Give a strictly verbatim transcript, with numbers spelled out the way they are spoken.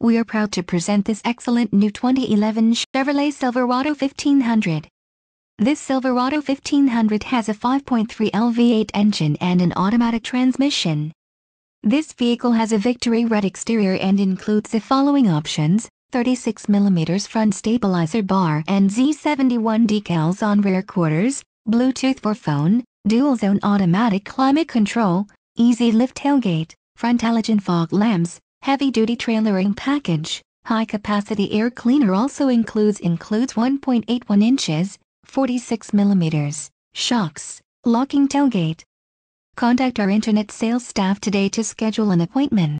We are proud to present this excellent new twenty eleven Chevrolet Silverado fifteen hundred. This Silverado fifteen hundred has a five point three liter V eight engine and an automatic transmission. This vehicle has a Victory Red exterior and includes the following options: thirty-six millimeter front stabilizer bar and Z seventy-one decals on rear quarters, Bluetooth for phone, dual-zone automatic climate control, easy lift tailgate, front halogen fog lamps. Heavy-duty trailering package, high-capacity air cleaner also includes includes one point eight one inches, forty-six millimeters, shocks, locking tailgate. Contact our internet sales staff today to schedule an appointment.